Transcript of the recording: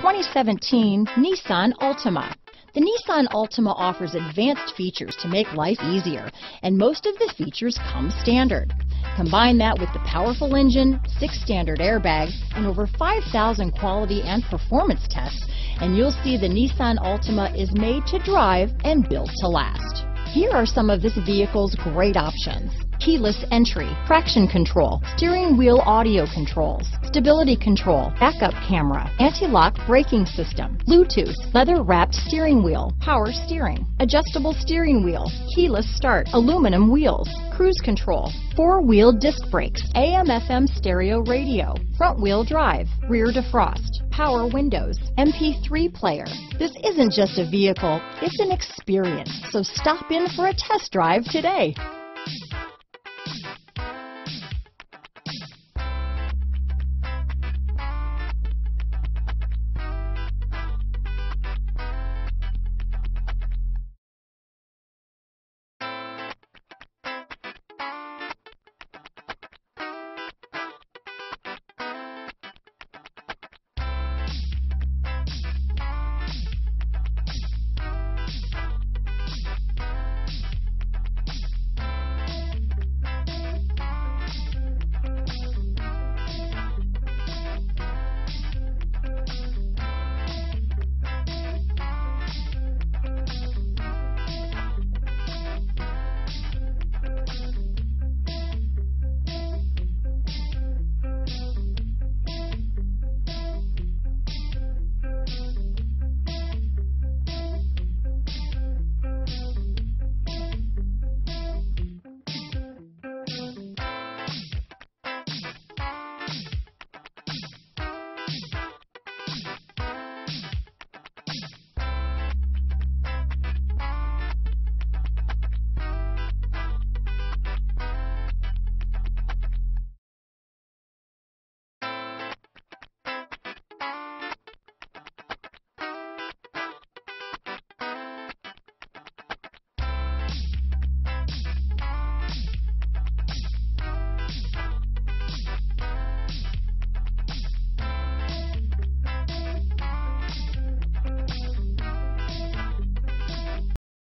2017 Nissan Altima. The Nissan Altima offers advanced features to make life easier, and most of the features come standard. Combine that with the powerful engine, 6 standard airbags, and over 5,000 quality and performance tests, and you'll see the Nissan Altima is made to drive and built to last. Here are some of this vehicle's great options: keyless entry, traction control, steering wheel audio controls, stability control, backup camera, anti-lock braking system, Bluetooth, leather-wrapped steering wheel, power steering, adjustable steering wheel, keyless start, aluminum wheels, cruise control, 4-wheel disc brakes, AM/FM stereo radio, front-wheel drive, rear defrost, power windows, MP3 player. This isn't just a vehicle, it's an experience, so stop in for a test drive today.